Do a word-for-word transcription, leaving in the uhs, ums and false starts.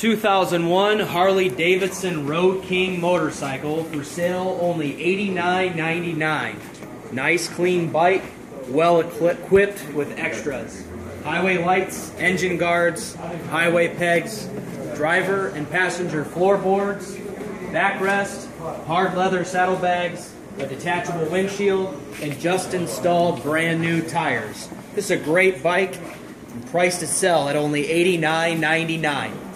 two thousand one Harley Davidson Road King motorcycle for sale, only eighty-nine ninety-nine. Nice clean bike, well equipped with extras. Highway lights, engine guards, highway pegs, driver and passenger floorboards, backrest, hard leather saddlebags, a detachable windshield, and just installed brand new tires. This is a great bike, and priced to sell at only eighty-nine ninety-nine.